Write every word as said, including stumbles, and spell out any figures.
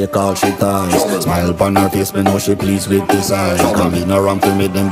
They call she ties. Smile upon her face, but now she pleased with this eyes. Come in around to meet them.